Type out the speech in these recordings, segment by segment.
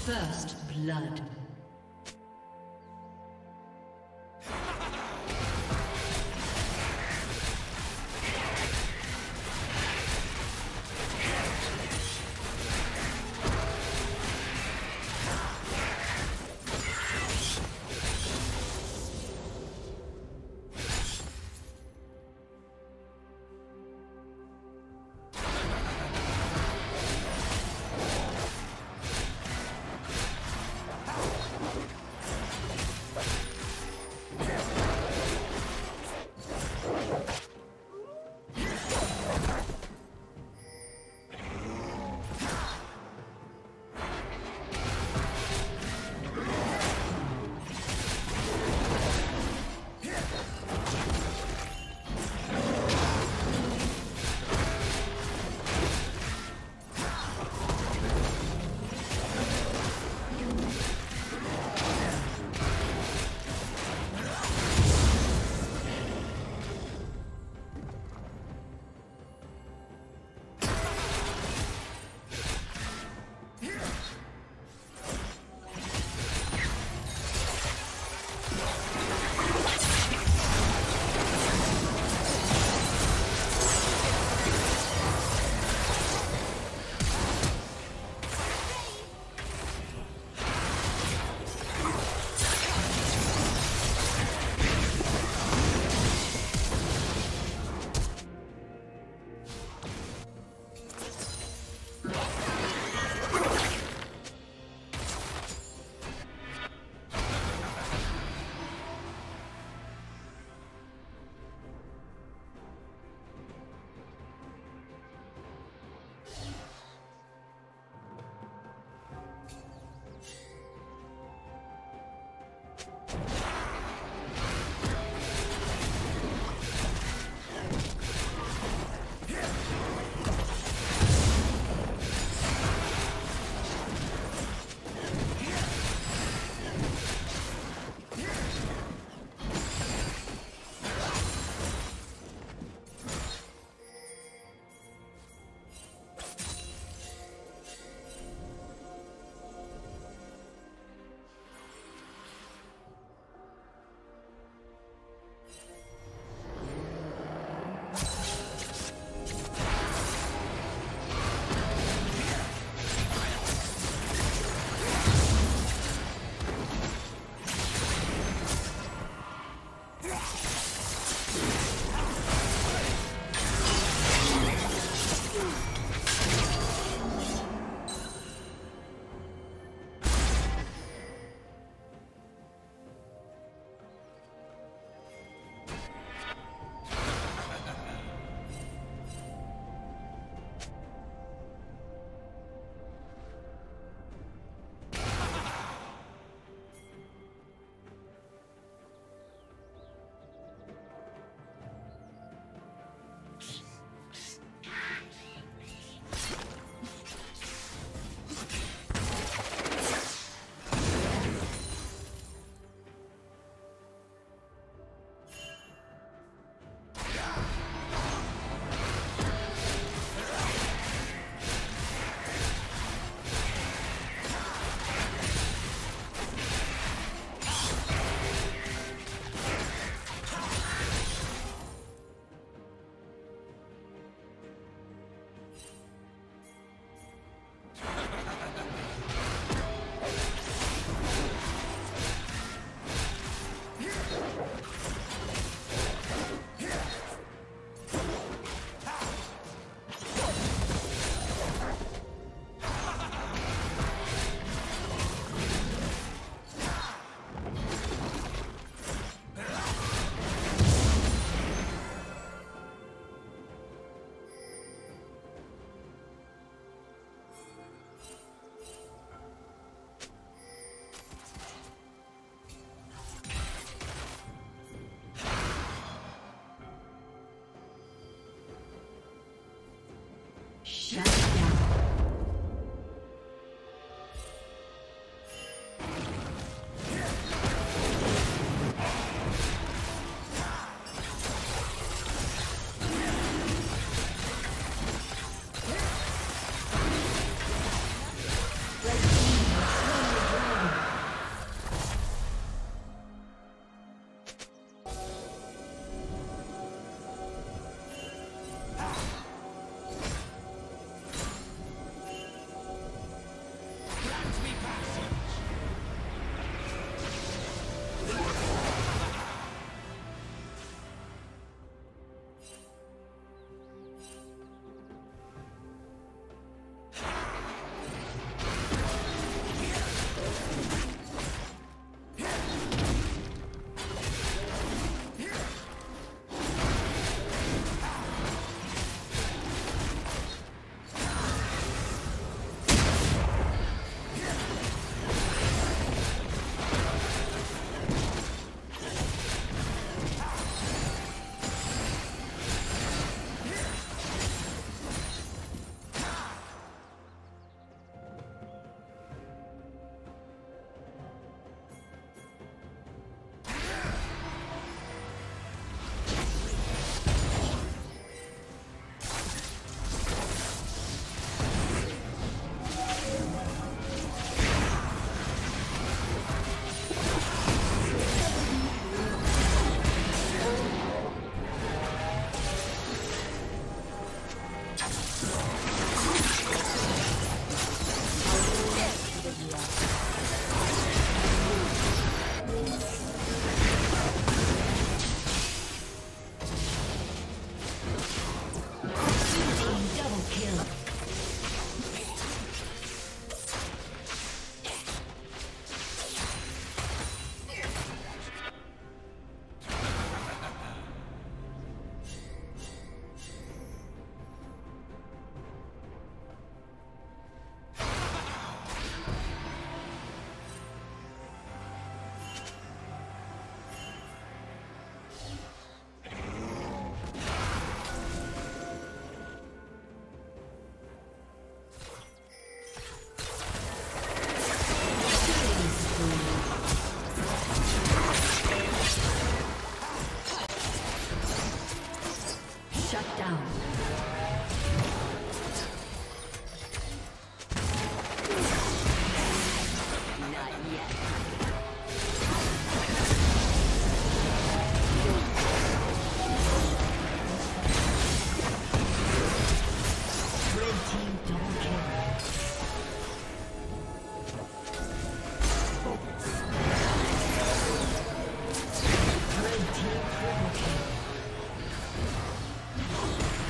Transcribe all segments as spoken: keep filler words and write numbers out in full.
First blood. How? Shut down. Red team triple kill.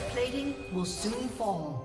Turret plating will soon fall.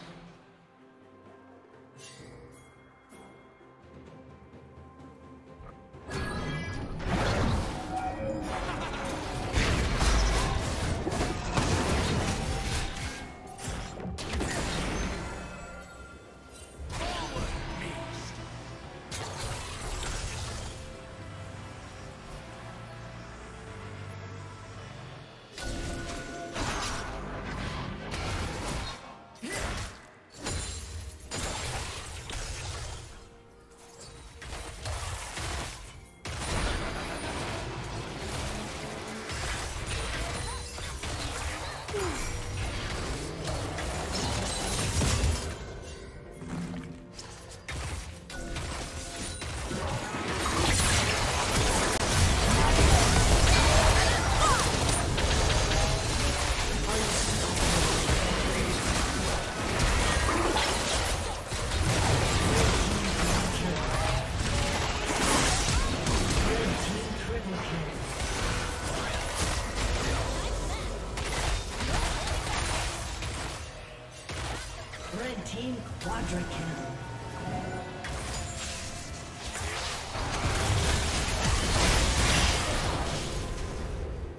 Quadra kill.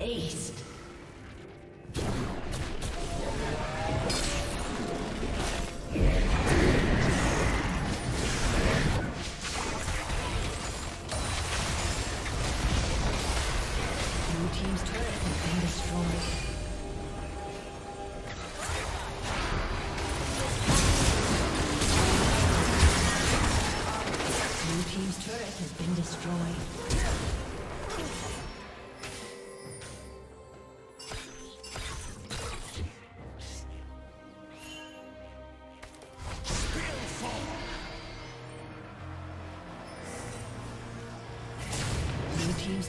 Aced. Blue team's turret has been destroyed. Team's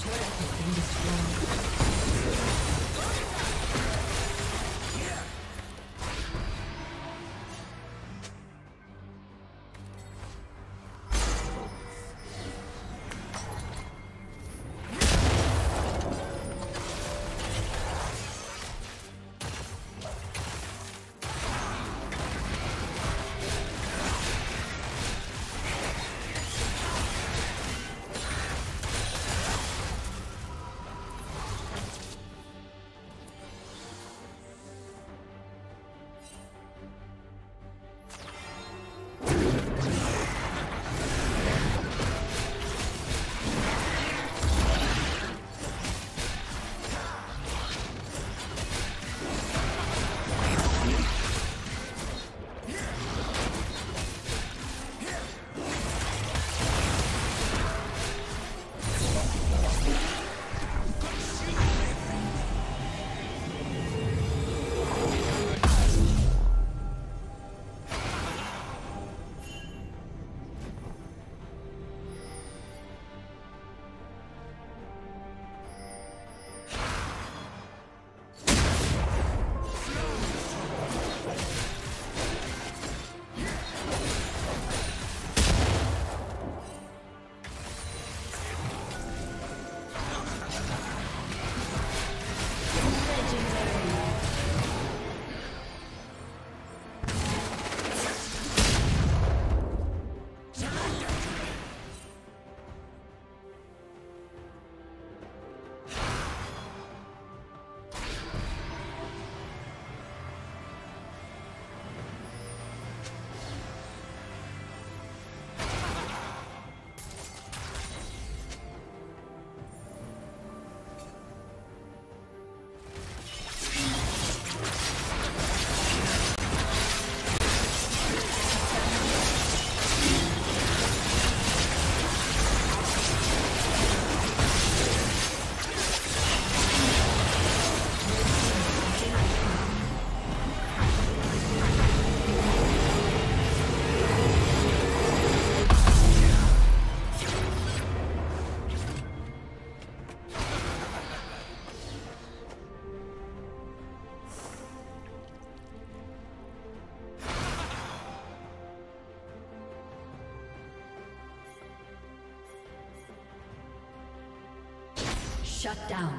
turret has been destroyed. Shut down.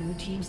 Blue team's